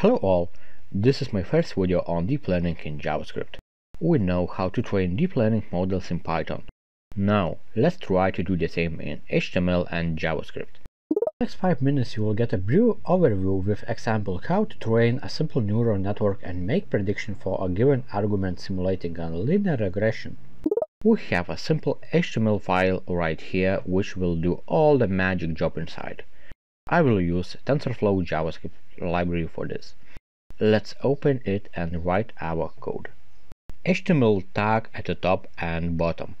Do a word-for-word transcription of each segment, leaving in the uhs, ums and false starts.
Hello all, this is my first video on deep learning in JavaScript. We know how to train deep learning models in Python. Now let's try to do the same in H T M L and JavaScript. In the next five minutes you will get a brief overview with example how to train a simple neural network and make prediction for a given argument simulating a linear regression. We have a simple H T M L file right here which will do all the magic job inside. I will use TensorFlow JavaScript library for this. Let's open it and write our code. H T M L tag at the top and bottom.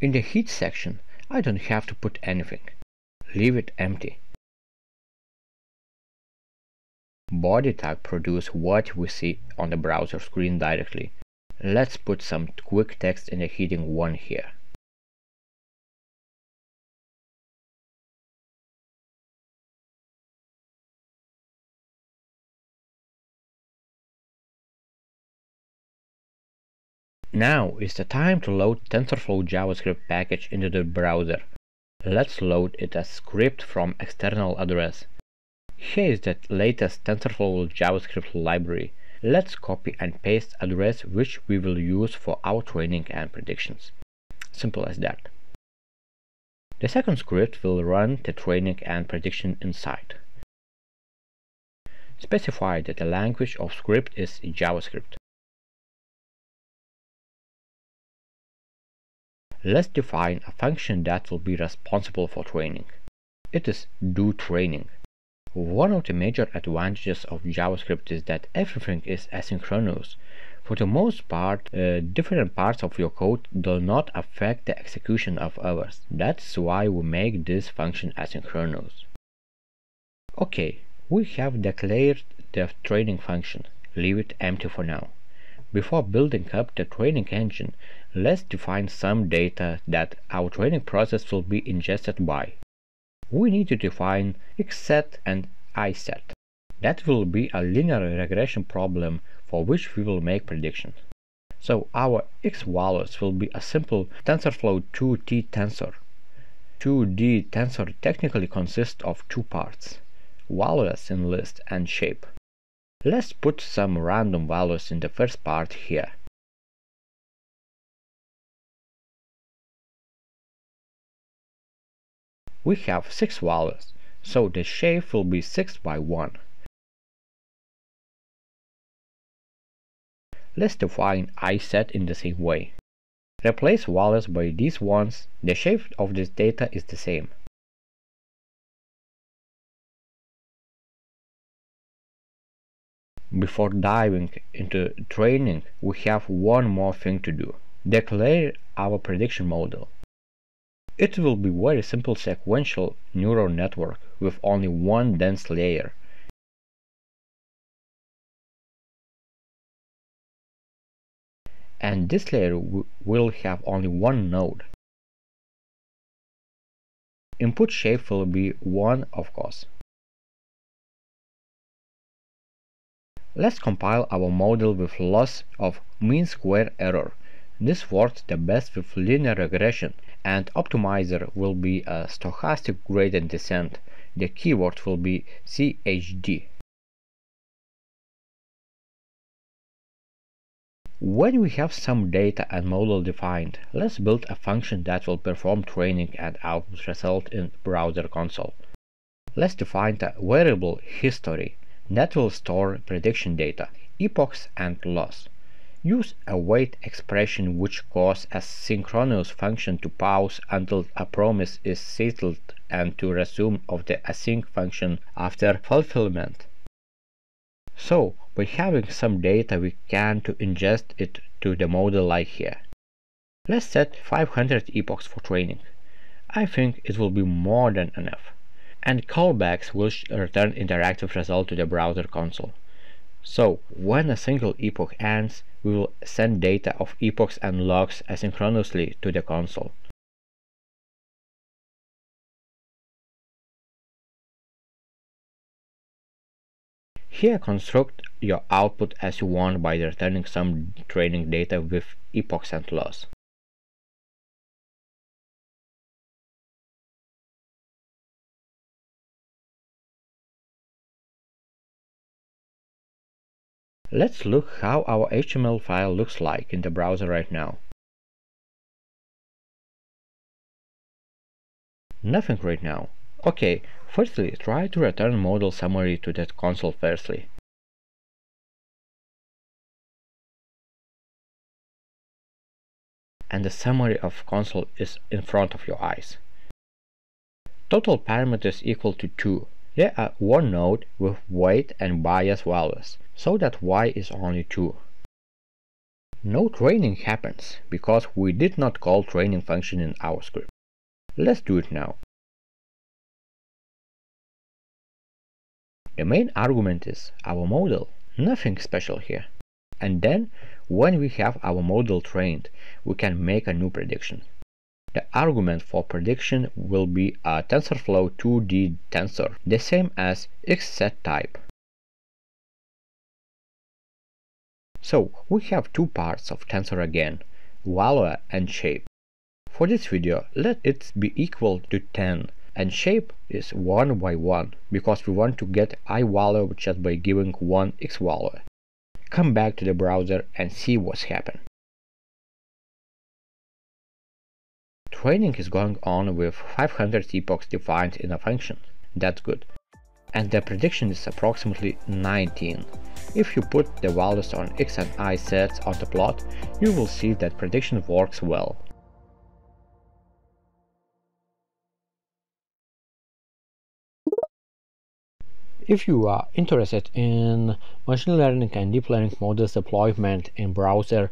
In the heat section, I don't have to put anything. Leave it empty. Body tag produces what we see on the browser screen directly. Let's put some quick text in the heading one here. Now is the time to load TensorFlow JavaScript package into the browser. Let's load it as script from external address. Here is the latest TensorFlow JavaScript library. Let's copy and paste address which we will use for our training and predictions. Simple as that. The second script will run the training and prediction inside. Specify that the language of script is JavaScript. Let's define a function that will be responsible for training. It is doTraining. One of the major advantages of JavaScript is that everything is asynchronous. For the most part, uh, different parts of your code do not affect the execution of others. That's why we make this function asynchronous. Okay, we have declared the training function. Leave it empty for now. Before building up the training engine, let's define some data that our training process will be ingested by. We need to define xset and iset. That will be a linear regression problem for which we will make predictions. So our x values will be a simple TensorFlow two T tensor. two D tensor technically consists of two parts, values in list and shape. Let's put some random values in the first part here. We have six values, so the shape will be six by one. Let's define iset in the same way. Replace values by these ones, the shape of this data is the same. Before diving into training, we have one more thing to do. Declare our prediction model. It will be very simple sequential neural network with only one dense layer. And this layer will have only one node. Input shape will be one, of course. Let's compile our model with loss of mean square error. This works the best with linear regression, and optimizer will be a stochastic gradient descent. The keyword will be S G D. When we have some data and model defined, let's build a function that will perform training and output result in browser console. Let's define the variable history. That will store prediction data, epochs and loss. Use a wait expression which calls a synchronous function to pause until a promise is settled and to resume of the async function after fulfillment. So, by having some data we can to ingest it to the model like here. Let's set five hundred epochs for training. I think it will be more than enough. And callbacks will return interactive result to the browser console. So, when a single epoch ends, we will send data of epochs and logs asynchronously to the console. Here construct your output as you want by returning some training data with epochs and logs. Let's look how our H T M L file looks like in the browser right now. Nothing right now. Okay, firstly try to return modal summary to that console firstly. And the summary of console is in front of your eyes. Total parameters equal to two. There are one node with weight and bias values, so that y is only two. No training happens, because we did not call training function in our script. Let's do it now. The main argument is our model, nothing special here. And then, when we have our model trained, we can make a new prediction. The argument for prediction will be a TensorFlow two D tensor, the same as xset type. So, we have two parts of tensor again, value and shape. For this video, let it be equal to ten, and shape is one by one, because we want to get I value just by giving one x value. Come back to the browser and see what's happened. Training is going on with five hundred epochs defined in a function. That's good. And the prediction is approximately nineteen. If you put the values on x and I sets on the plot, you will see that prediction works well. If you are interested in machine learning and deep learning models deployment in browser,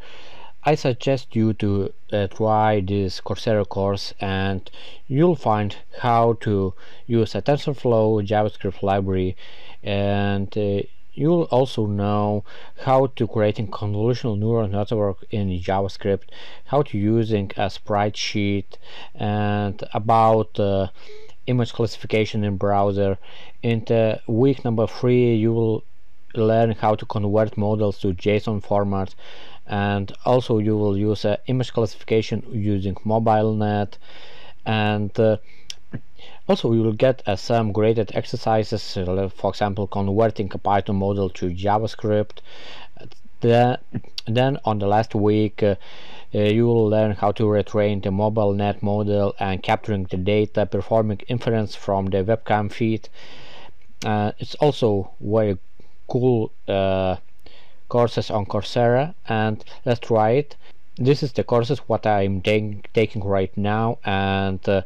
I suggest you to uh, try this Coursera course, and you'll find how to use a TensorFlow JavaScript library, and uh, you'll also know how to creating convolutional neural network in JavaScript, how to using a spreadsheet, and about uh, image classification in browser. In the week number three, you will learn how to convert models to JSON format, and also you will use uh, image classification using MobileNet, and uh, also you will get uh, some graded exercises, uh, for example converting a Python model to JavaScript. The, then on the last week uh, Uh, you will learn how to retrain the MobileNet model and capturing the data, performing inference from the webcam feed. Uh, it's also very cool uh, courses on Coursera, and let's try it. This is the courses what I'm taking right now, and uh,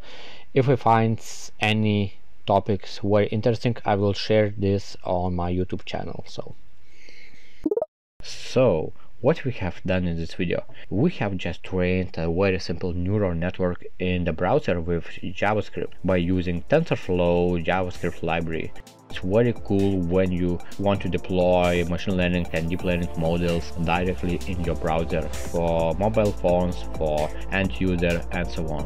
if I find any topics very interesting, I will share this on my YouTube channel. So. So. What we have done in this video, we have just trained a very simple neural network in the browser with JavaScript by using TensorFlow JavaScript library. It's very cool when you want to deploy machine learning and deep learning models directly in your browser for mobile phones, for end user and so on.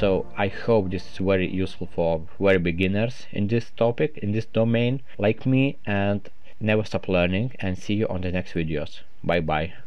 So I hope this is very useful for very beginners in this topic, in this domain like me, and never stop learning, and see you on the next videos. Bye bye.